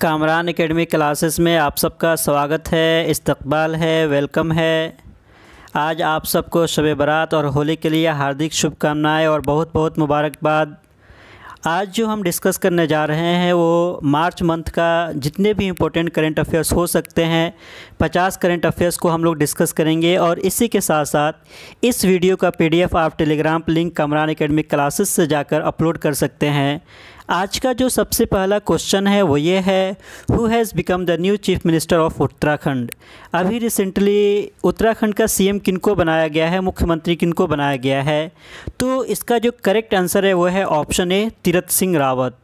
Kamran academy classes में आप सबका स्वागत है, इस्तकबाल है, वेलकम है। आज आप सबको शब बारात और होली के लिए हार्दिक शुभकामनाएं और बहुत बहुत मुबारकबाद। आज जो हम डिस्कस करने जा रहे हैं वो मार्च मंथ का जितने भी इम्पोर्टेंट करंट अफेयर्स हो सकते हैं 50 करंट अफेयर्स को हम लोग डिस्कस करेंगे। और इसी के साथ साथ इस वीडियो का पीडीएफ आप Telegram link Kamran academy classes से जाकर अपलोड कर सकते हैं। आज का जो सबसे पहला क्वेश्चन है वो ये है, who has become the new chief minister of Uttarakhand. अभी रिसेंटली उत्तराखंड का सीएम किनको बनाया गया है, मुख्यमंत्री किनको बनाया गया है। तो इसका जो करेक्ट आंसर है वो है option A, Tirath Singh Rawat.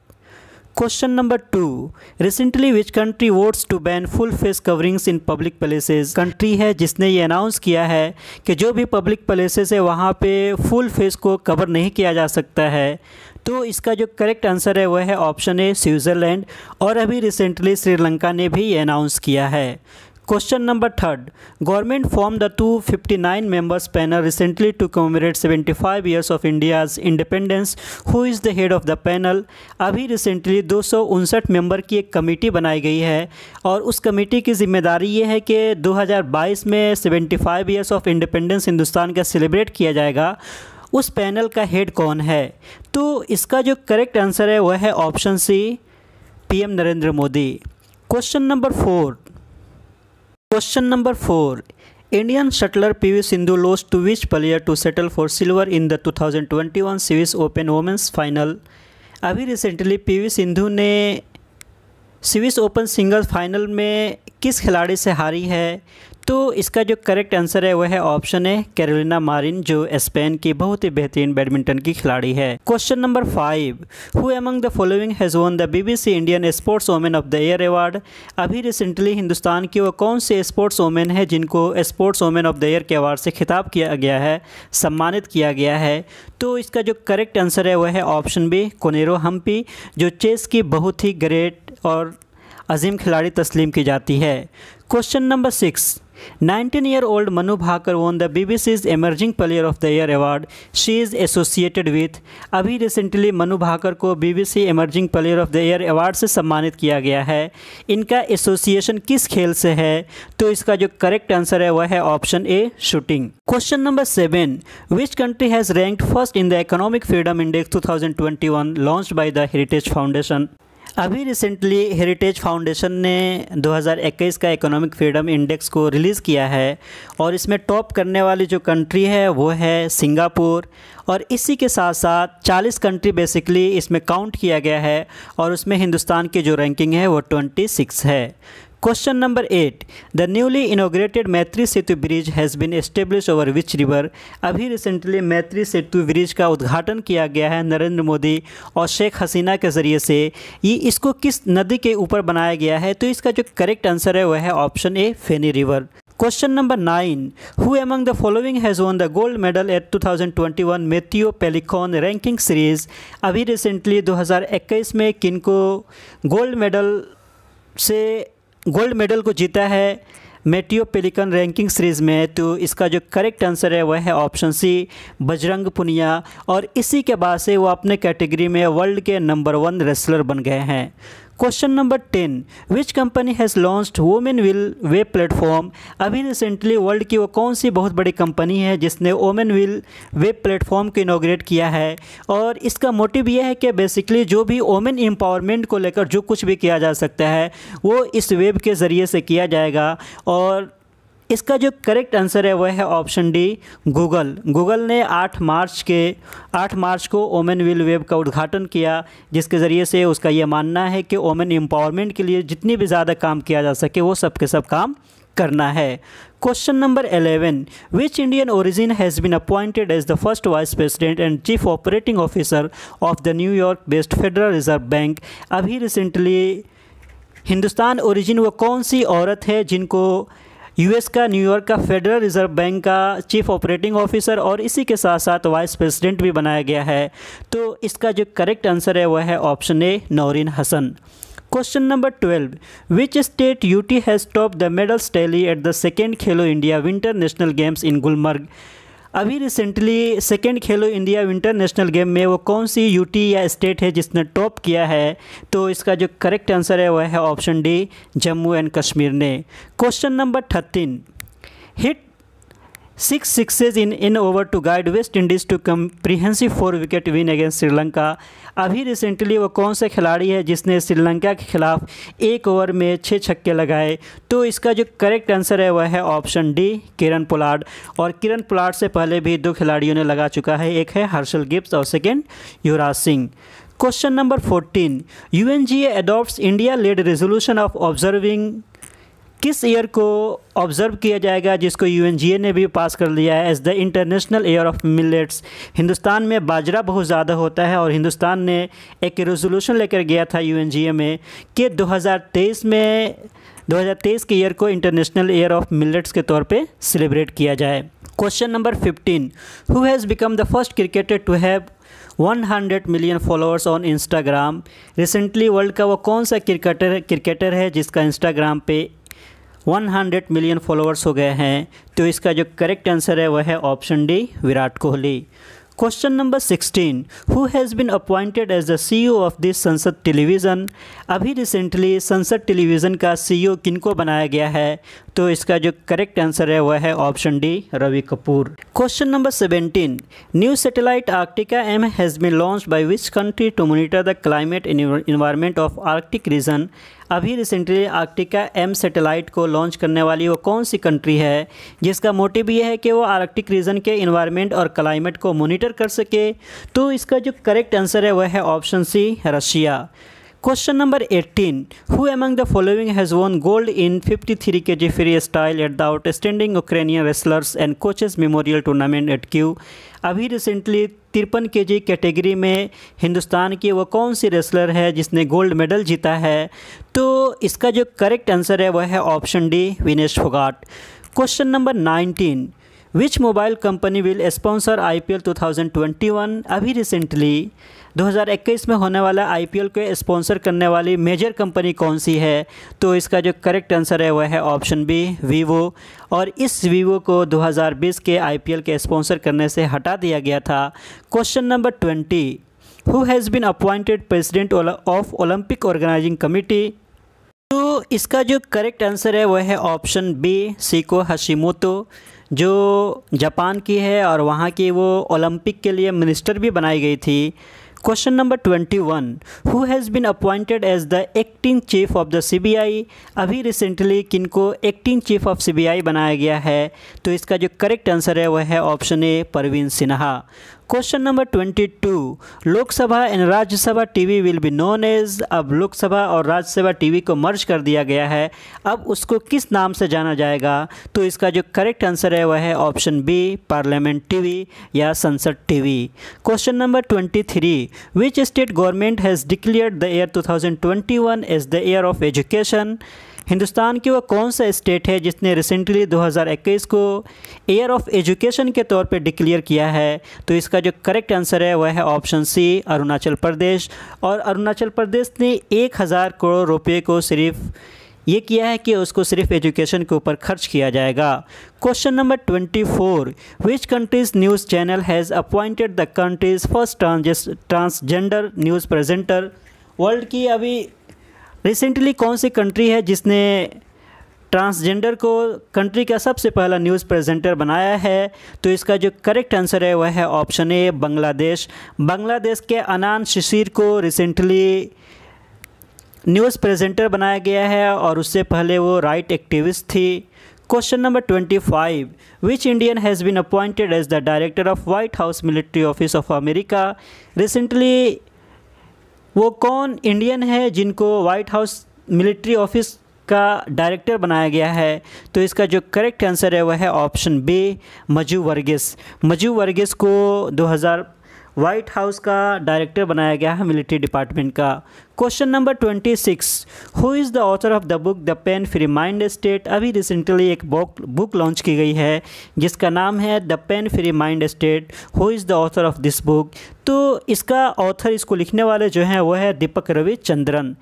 Question number 2, recently which country votes to ban full face coverings in public places. Country है जिसने ये अनाउंस किया है कि जो भी पब्लिक प्लेसेस है वहाँ पे फुल फेस को कवर नहीं किया जा सकता है। तो इसका जो करेक्ट आंसर है वह है ऑप्शन ए, स्विटरलैंड। और अभी रिसेंटली श्रीलंका ने भी ये अनाउंस किया है। Question number 3, government form the 259 members panel recently to commemorate 75 years of India's independence. Who is the head of the panel. अभी रिसेंटली 259 मेंबर की एक कमेटी बनाई गई है और उस कमेटी की जिम्मेदारी ये है कि 2022 में 75 ईयर्स ऑफ इंडिपेंडेंस हिंदुस्तान का सेलिब्रेट किया जाएगा। उस पैनल का हेड कौन है। तो इसका जो करेक्ट आंसर है वह है option C, PM Narendra Modi. Question number 4, Indian shuttler PV Sindhu lost to which player to settle for silver in the 2021 Swiss Open women's final. अभी रिसेंटली पीवी सिंधु ने स्विस ओपन सिंगल्स फाइनल में किस खिलाड़ी से हारी है। तो इसका जो करेक्ट आंसर है वह है ऑप्शन है, कैरोलिना मारिन, जो स्पेन की बहुत ही बेहतरीन बैडमिंटन की खिलाड़ी है। Question number 5, who among the following has won the BBC Indian sports women of the year award. अभी रिसेंटली हिंदुस्तान की वो कौन से स्पोर्ट्स वोमेन है जिनको sports women of the year के अवार्ड से खिताब किया गया है, सम्मानित किया गया है। तो इसका जो करेक्ट आंसर है वह है ऑप्शन बी, कोनेरू हम्पी, जो चेस की बहुत ही ग्रेट और अजीम खिलाड़ी तस्लीम की जाती है। Question number 6, 19-year-old Manu Bhaker won the BBC's Emerging Player of the Year award. She is associated with। अभी रिसेंटली मनु भाकर को BBC Emerging Player of the Year award से सम्मानित किया गया है। इनका एसोसिएशन किस खेल से है। तो इसका जो करेक्ट आंसर है वह है option A, shooting. Question number 7, which country has ranked first in the economic freedom Index 2021 launched by the Heritage Foundation. अभी रिसेंटली हेरिटेज फाउंडेशन ने 2021 का इकोनॉमिक फ्रीडम इंडेक्स को रिलीज़ किया है और इसमें टॉप करने वाली जो कंट्री है वो है सिंगापुर। और इसी के साथ साथ 40 कंट्री बेसिकली इसमें काउंट किया गया है और उसमें हिंदुस्तान की जो रैंकिंग है वो 26 है। Question number 8, the newly inaugurated Maitri Setu bridge has been establish over which river. अभी रिसेंटली मैत्री सेतु ब्रिज का उद्घाटन किया गया है नरेंद्र मोदी और शेख हसीना के ज़रिए से। ये इसको किस नदी के ऊपर बनाया गया है। तो इसका जो करेक्ट आंसर है वह है option A, Feni river. Question number 9, who among the following has won the gold medal at 2021 Matteo Pellicone ranking series. अभी रिसेंटली 2021 में किनको गोल्ड मेडल को जीता है मेथियो पेलिकन रैंकिंग सीरीज़ में। तो इसका जो करेक्ट आंसर है वह है ऑप्शन सी, बजरंग पुनिया। और इसी के बाद से वो अपने कैटेगरी में वर्ल्ड के नंबर 1 रेसलर बन गए हैं। Question number 10, which company has launched women will web platform. अभी रिसेंटली वर्ल्ड की वो कौन सी बहुत बड़ी कंपनी है जिसने वोमेन विल वेब प्लेटफॉर्म को इनोग्रेट किया है। और इसका मोटिव ये है कि बेसिकली जो भी वोमेन एम्पावरमेंट को लेकर जो कुछ भी किया जा सकता है वो इस वेब के ज़रिए से किया जाएगा। और इसका जो करेक्ट आंसर है वह है ऑप्शन डी, गूगल। गूगल ने 8 मार्च को वोमेन विल वेब का उद्घाटन किया, जिसके ज़रिए से उसका ये मानना है कि वोमेन एम्पावरमेंट के लिए जितनी भी ज़्यादा काम किया जा सके वो सब के सब काम करना है। Question number 11, which Indian origin has been appointed as the first vice president and chief operating officer of the New York based federal reserve bank. अभी रिसेंटली हिंदुस्तान ओरिजिन वो कौन सी औरत है जिनको यूएस का न्यूयॉर्क का फेडरल रिजर्व बैंक का chief operating officer और इसी के साथ साथ वाइस प्रेसिडेंट भी बनाया गया है। तो इसका जो करेक्ट आंसर है वह है option A, Naureen Hasan. Question number 12, which state UT has top the medals tally at the second Khelo India winter national games in Gulmarg. अभी recently second Khelo India winter national game में वो कौन सी यूटी या स्टेट है जिसने टॉप किया है? तो इसका जो करेक्ट आंसर है वह है option D, Jammu and Kashmir ने। Question number 13, hit 6 sixes in over to guide West Indies to comprehensive 4-wicket win against Sri Lanka. अभी रिसेंटली वो कौन से खिलाड़ी है जिसने श्रीलंका के खिलाफ 1 ओवर में 6 छक्के लगाए? तो इसका जो करेक्ट आंसर है वह है ऑप्शन डी, किरण पोलाड। और किरण पोलाड से पहले भी 2 खिलाड़ियों ने लगा चुका है, एक है हर्षल गिप्स और second Yuvraj Singh. Question number 14, UNGA adopts India led resolution of observing किस ईयर को ऑब्जर्व किया जाएगा, जिसको यूएनजीए ने भी पास कर लिया है as the international year of millets. Hindustan में बाजरा बहुत ज़्यादा होता है और हिंदुस्तान ने एक रेजोल्यूशन लेकर गया था यूएनजीए में कि 2023 के ईयर को इंटरनेशनल ईयर ऑफ मिलेट्स के तौर पे सेलिब्रेट किया जाए। Question number 15, who has become the first cricketer to have 100 million followers on Instagram? Recently world का वो कौन सा क्रिकेटर है जिसका इंस्टाग्राम पे 100 million फॉलोअर्स हो गए हैं? तो इसका जो करेक्ट आंसर है वह है option D, Virat Kohli. Question number 16, who has been appointed as the CEO of this Sansad television? अभी रिसेंटली संसद टेलीविज़न का CEO किनको बनाया गया है? तो इसका जो करेक्ट आंसर है वह है option D, Ravi Kapoor. Question number 17, new satellite Arktika M has been launched by which country to monitor the climate environment of Arctic region? अभी रिसेंटली आर्कटिका एम सैटेलाइट को लॉन्च करने वाली वो कौन सी कंट्री है जिसका मोटिव ये है कि वो आर्कटिक रीजन के एनवायरनमेंट और क्लाइमेट को मॉनिटर कर सके? तो इसका जो करेक्ट आंसर है वह है option C, Russia. Question number 18, who among the following has won gold in 53 kg freestyle at the outstanding Ukrainian wrestlers and coaches memorial tournament at Kyiv? अभी रिसेंटली 53 kg कैटेगरी में हिंदुस्तान की वो कौन सी wrestler है जिसने gold medal जीता है? तो इसका जो करेक्ट आंसर है वह है option D, Vinesh Phogat. Question number 19, which mobile company will sponsor IPL 2021? अभी रिसेंटली 2021 में होने वाला IPL को स्पॉन्सर करने वाली मेजर कंपनी कौन सी है? तो इसका जो करेक्ट आंसर है वह है ऑप्शन बी, वीवो। और इस वीवो को 2020 के IPL के स्पॉन्सर करने से हटा दिया गया था। Question number 20, who has been appointed president of Olympic organising committee? तो इसका जो करेक्ट आंसर है वह है ऑप्शन बी, सिको हशिमोतो, जो जापान की है और वहाँ की वो ओलंपिक के लिए मिनिस्टर भी बनाई गई थी। Question number 21, who has been appointed as the acting chief of the CBI? अभी रिसेंटली किनको एक्टिंग चीफ ऑफ CBI बनाया गया है? तो इसका जो करेक्ट आंसर है वह है option A, Praveen Sinha. Question number 22, Lok Sabha and Rajya Sabha TV will be known as, अब लोकसभा और राज्यसभा TV को मर्ज कर दिया गया है, अब उसको किस नाम से जाना जाएगा? तो इसका जो करेक्ट आंसर है वह है ऑप्शन बी, पार्लियामेंट TV या Sansad TV। Question number 23, which state government has declared the year 2021 as the year of education? Hindustan की वो कौन सा स्टेट है जिसने रिसेंटली 2021 को ईयर ऑफ एजुकेशन के तौर पे डिक्लेयर किया है? तो इसका जो करेक्ट आंसर है वह है ऑप्शन सी, अरुणाचल प्रदेश। और अरुणाचल प्रदेश ने 1000 करोड़ रुपए को सिर्फ ये किया है कि उसको सिर्फ एजुकेशन के ऊपर खर्च किया जाएगा। Question number 24, which country's news channel has appointed the country's first transgender news presenter? World की अभी रिसेंटली कौन सी कंट्री है जिसने ट्रांसजेंडर को कंट्री का सबसे पहला न्यूज़ प्रेजेंटर बनाया है? तो इसका जो करेक्ट आंसर है वह है ऑप्शन ए, बांग्लादेश। बांग्लादेश के अनान शिशिर को रिसेंटली न्यूज़ प्रेजेंटर बनाया गया है और उससे पहले वो राइट एक्टिविस्ट थी। Question number 25, which Indian has been appointed as the director of White House military office of America? Recently वो कौन इंडियन है जिनको व्हाइट हाउस मिलिट्री ऑफिस का डायरेक्टर बनाया गया है? तो इसका जो करेक्ट आंसर है वह है ऑप्शन बी, माजू वर्गीस को 2000 व्हाइट हाउस का डायरेक्टर बनाया गया है मिलिट्री डिपार्टमेंट का। Question number 26, who is the author of the book the pen free mind state. अभी रिसेंटली एक बुक लॉन्च की गई है जिसका नाम है the pen free mind state, who is the author of this book. तो इसका ऑथर, इसको लिखने वाले जो हैं वो है Deepak Ravi Chandran,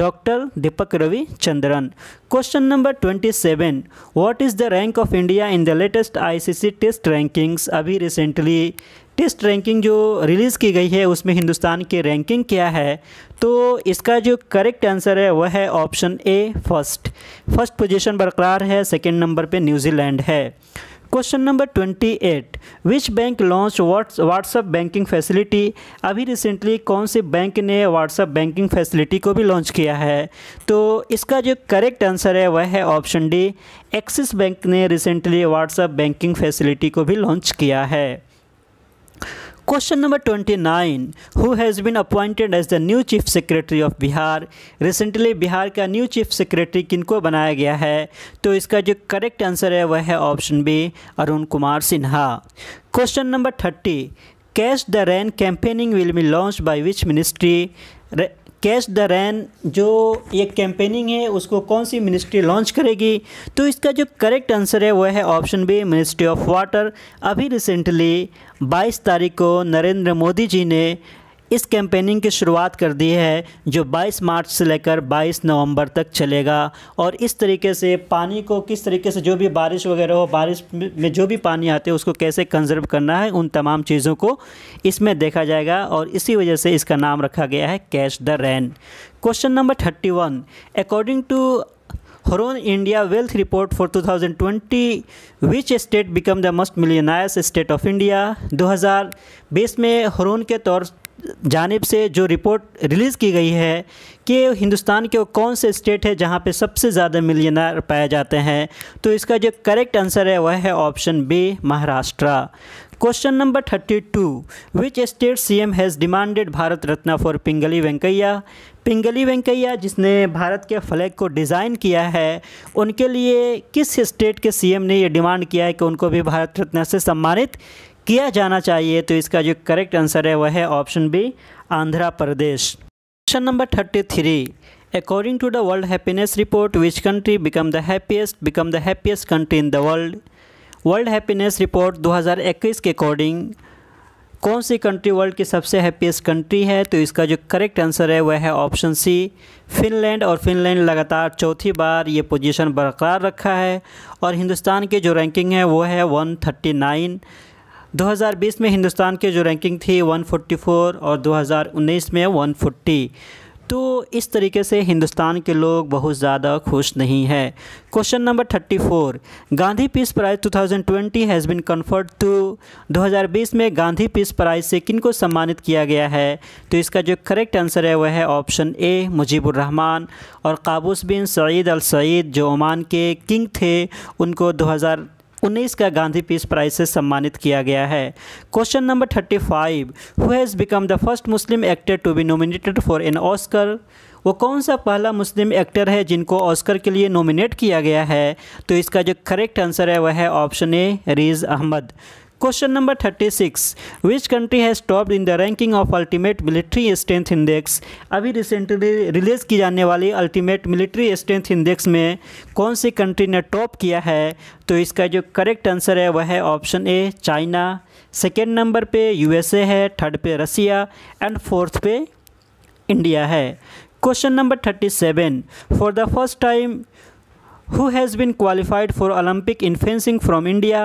doctor Deepak Ravi Chandran. Question number 27, what is the rank of India in the latest ICC test rankings. अभी रिसेंटली टेस्ट रैंकिंग जो रिलीज़ की गई है उसमें हिंदुस्तान की रैंकिंग क्या है। तो इसका जो करेक्ट आंसर है वह है ऑप्शन ए, फर्स्ट पोजीशन बरकरार है, सेकंड नंबर पे न्यूजीलैंड है। Question number 28, which bank launch WhatsApp banking facility. अभी रिसेंटली कौन से बैंक ने व्हाट्सएप बैंकिंग फैसिलिटी को भी लॉन्च किया है। तो इसका जो करेक्ट आंसर है वह है ऑप्शन डी, एक्सिस बैंक ने रिसेंटली व्हाट्सएप बैंकिंग फैसिलिटी को भी लॉन्च किया है। Question number 29, who has been appointed as the new chief secretary of Bihar. Recently Bihar का न्यू चीफ सेक्रेटरी किनको बनाया गया है। तो इसका जो करेक्ट आंसर है वह है option B, Arun Kumar Sinha. Question number 30, catch the rain campaigning will be launch by which ministry. Catch the rain जो ये कैंपेनिंग है उसको कौन सी मिनिस्ट्री लॉन्च करेगी। तो इसका जो करेक्ट आंसर है वह है option B, ministry of water. अभी रिसेंटली 22 तारीख को नरेंद्र मोदी जी ने इस कैंपेनिंग की शुरुआत कर दी है जो 22 मार्च से लेकर 22 नवंबर तक चलेगा। और इस तरीके से पानी को किस तरीके से, जो भी बारिश वगैरह हो, बारिश में जो भी पानी आते हैं उसको कैसे कंजर्व करना है, उन तमाम चीज़ों को इसमें देखा जाएगा और इसी वजह से इसका नाम रखा गया है catch the rain. Question number 31, according to Horon India Wealth Report for 2020, which state become the most millionaires state of India। 2020 में Horon के तौर जानिब से जो रिपोर्ट रिलीज़ की गई है कि हिंदुस्तान के कौन से स्टेट है जहां पे सबसे ज़्यादा मिलियनर पाए जाते हैं। तो इसका जो करेक्ट आंसर है वह है option B, Maharashtra. Question number 32, which state CM has demanded Bharat Ratna for Pingali Venkayya. Pingali Venkayya जिसने भारत के फ्लैग को डिज़ाइन किया है, उनके लिए किस स्टेट के CM ने ये डिमांड किया है कि उनको भी भारत रत्न से सम्मानित किया जाना चाहिए। तो इसका जो करेक्ट आंसर है वह है option B, Andhra Pradesh. Question number 33, according to the world happiness report, which country become the happiest country in the world. World happiness report 2021 के अकॉर्डिंग कौन सी कंट्री वर्ल्ड की सबसे हैप्पीएस्ट कंट्री है। तो इसका जो करेक्ट आंसर है वह है ऑप्शन सी, फिनलैंड। और फिनलैंड लगातार चौथी बार ये पोजीशन बरकरार रखा है। और हिंदुस्तान की जो रैंकिंग है वो है 139। 2020 में हिंदुस्तान की जो रैंकिंग थी 144 और 2019 में 140। तो इस तरीके से हिंदुस्तान के लोग बहुत ज़्यादा खुश नहीं हैं। Question number 34, Gandhi peace prize 2020 has been conferred to. 2020 में गांधी पीस प्राइज़ से किनको सम्मानित किया गया है। तो इसका जो करेक्ट आंसर है वह है ऑप्शन ए, मुजीबुर रहमान। और Qaboos bin Said al Said जो ओमान के किंग थे, उनको 2019 का गांधी पीस प्राइज़ से सम्मानित किया गया है। Question number 35, who has become the first Muslim actor to be nominated for an Oscar. वो कौन सा पहला मुस्लिम एक्टर है जिनको ऑस्कर के लिए नॉमिनेट किया गया है। तो इसका जो करेक्ट आंसर है वह है option A, Riz Ahmed. Question number 36, which country has topped in the ranking of ultimate military strength index. अभी रिसेंटली रिलीज़ की जाने वाली अल्टीमेट मिलिट्री स्ट्रेंथ इंडेक्स में कौन सी कंट्री ने टॉप किया है। तो इसका जो करेक्ट आंसर है वह है option A, China. Second number पे USA है, थर्ड पे रसिया एंड फोर्थ पे इंडिया है। Question number 37, for the first time who has been qualified for Olympic in fencing from India.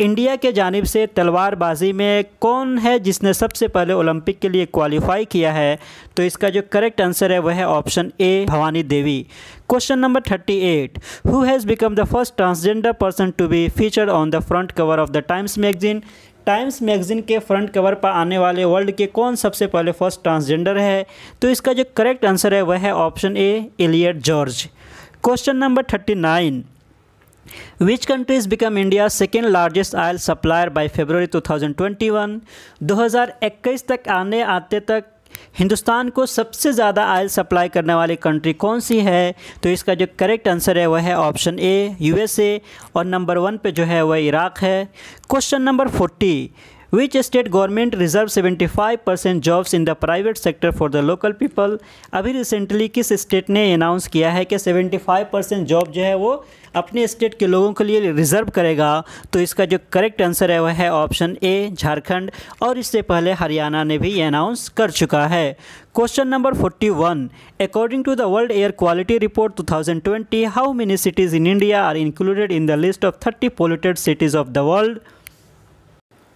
India के जानिब से तलवारबाजी में कौन है जिसने सबसे पहले ओलंपिक के लिए क्वालिफाई किया है। तो इसका जो करेक्ट आंसर है वह है option A, Bhavani Devi. Question number 38, who has become the first transgender person to be featured on the front cover of the Times magazine. Times magazine के फ्रंट कवर पर आने वाले वर्ल्ड के कौन सबसे पहले फर्स्ट ट्रांसजेंडर है। तो इसका जो करेक्ट आंसर है वह है option A, Elliot George. Question number 39, which countries become India second largest oil supplier by February 2021। 2021 तक आते तक हिंदुस्तान को सबसे ज़्यादा ऑयल सप्लाई करने वाली कंट्री कौन सी है। तो इसका जो करेक्ट आंसर है वह है ऑप्शन ए, USA। और नंबर 1 पे जो है वह इराक़ है। Question number 40, Which state government reserves 75% jobs in the private sector for the local people? अभी रिसेंटली किस स्टेट ने अनाउंस किया है कि 75% जॉब जो है वो अपने स्टेट के लोगों के लिए रिजर्व करेगा। तो इसका जो करेक्ट आंसर है वह है ऑप्शन ए झारखंड, और इससे पहले हरियाणा ने भी ये अनाउंस कर चुका है। Question number 41, according to the world air quality report 2020, how many cities in India are included in the list of 30 polluted cities of the world?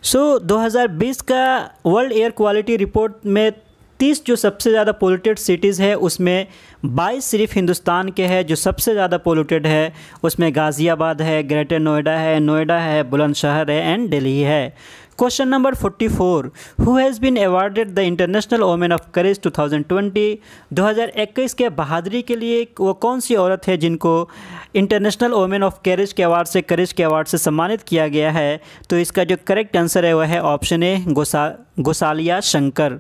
So 2020 का वर्ल्ड एयर क्वालिटी रिपोर्ट में 30 जो सबसे ज़्यादा polluted cities है उसमें 22 सिर्फ हिंदुस्तान के हैं। जो सबसे ज़्यादा पोल्यूटेड है उसमें गाज़ियाबाद है, ग्रेटर नोएडा है, नोएडा है, बुलंदशहर है एंड दिल्ली है। Question number 44, who has been awarded the international women of courage 2020? 2021 के बहादुरी के लिए वो कौन सी औरत है जिनको इंटरनेशनल वोमेन ऑफ करेज के अवार्ड से सम्मानित किया गया है? तो इसका जो करेक्ट आंसर है वह है option A Gosalia Shankar.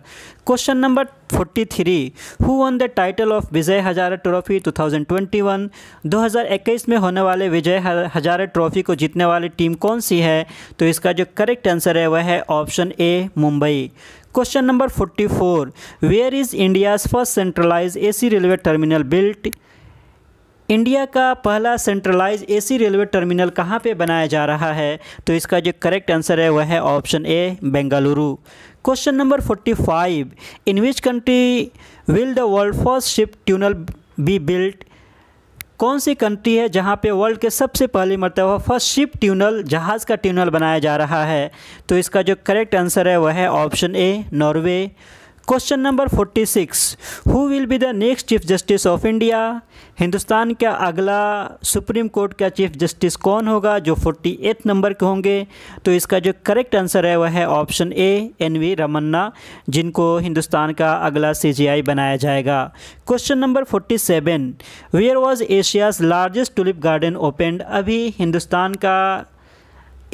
Question number 43, who won the title of Vijay Hazare trophy 2021? 2021 में होने वाले विजय हजारे ट्रॉफी को जीतने वाली टीम कौन सी है? तो इसका जो करेक्ट आंसर है वह है option A Mumbai. Question number 44, where is India's first centralise AC railway terminal built? India का पहला सेंट्रलाइज एसी रेलवे टर्मिनल कहाँ पे बनाया जा रहा है? तो इसका जो करेक्ट आंसर है वह है option A Bengaluru. Question number 45, in which country will the world first ship tunnel be built? कौन सी कंट्री है जहाँ पे वर्ल्ड के सबसे पहली मरतबा फर्स्ट शिप टनल, जहाज़ का टनल बनाया जा रहा है? तो इसका जो करेक्ट आंसर है वह है option A Norway. Question number 46, who will be the next chief justice of India? Hindustan का अगला सुप्रीम कोर्ट का चीफ जस्टिस कौन होगा जो 48 नंबर के होंगे? तो इसका जो करेक्ट आंसर है वह है ऑप्शन ए एनवी रमन्ना, जिनको हिंदुस्तान का अगला सीजीआई बनाया जाएगा। Question number 47, where was Asia's largest tulip garden opened? अभी हिंदुस्तान का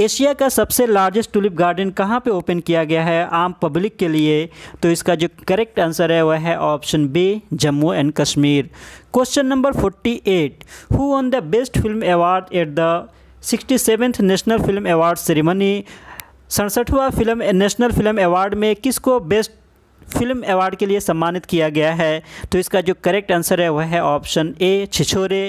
एशिया का सबसे लार्जेस्ट टुलिप गार्डन कहाँ पे ओपन किया गया है आम पब्लिक के लिए? तो इसका जो करेक्ट आंसर है वह है option B Jammu and Kashmir. Question number 48, who won the best film award at the 67वें नेशनल फिल्म अवार्ड सेरेमनी? 67वां नेशनल फिल्म अवार्ड में किसको बेस्ट फिल्म अवार्ड के लिए सम्मानित किया गया है? तो इसका जो करेक्ट आंसर है वह है ऑप्शन ए छिछोरे।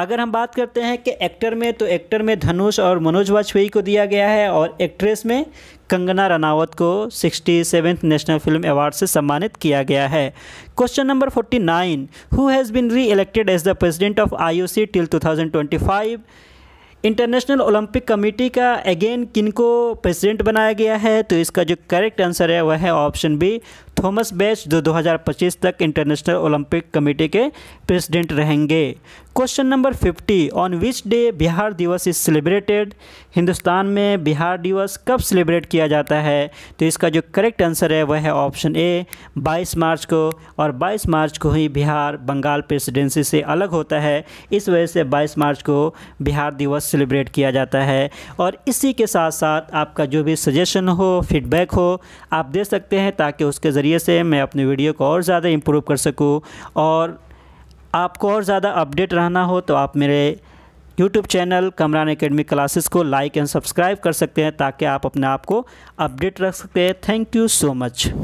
अगर हम बात करते हैं कि एक्टर में, तो एक्टर में धनुष और मनोज वाजपेयी को दिया गया है, और एक्ट्रेस में कंगना रनावत को 67वें नेशनल फिल्म अवार्ड से सम्मानित किया गया है। Question number 49, who has been री elected as the president of IOC till 2025? International Olympic committee का अगेन किनको प्रेसिडेंट बनाया गया है? तो इसका जो करेक्ट आंसर है वह है ऑप्शन बी थॉमस बेच, जो 2025 तक इंटरनेशनल ओलंपिक कमेटी के प्रेसिडेंट रहेंगे। Question number 50, on which day Bihar Diwas is celebrated? Hindustan में बिहार दिवस कब सेलिब्रेट किया जाता है? तो इसका जो करेक्ट आंसर है वह है ऑप्शन ए 22 मार्च को, और 22 मार्च को ही बिहार बंगाल प्रेसिडेंसी से अलग होता है, इस वजह से 22 मार्च को बिहार दिवस सेलिब्रेट किया जाता है। और इसी के साथ साथ आपका जो भी सजेशन हो, फीडबैक हो, आप दे सकते हैं, ताकि उसके ज़रिए से मैं अपने वीडियो को और ज़्यादा इम्प्रूव कर सकूं। और आपको और ज़्यादा अपडेट रहना हो तो आप मेरे YouTube channel Kamran academy classes को लाइक एंड सब्सक्राइब कर सकते हैं, ताकि आप अपने आप को अपडेट रख सकते हैं। Thank you so much.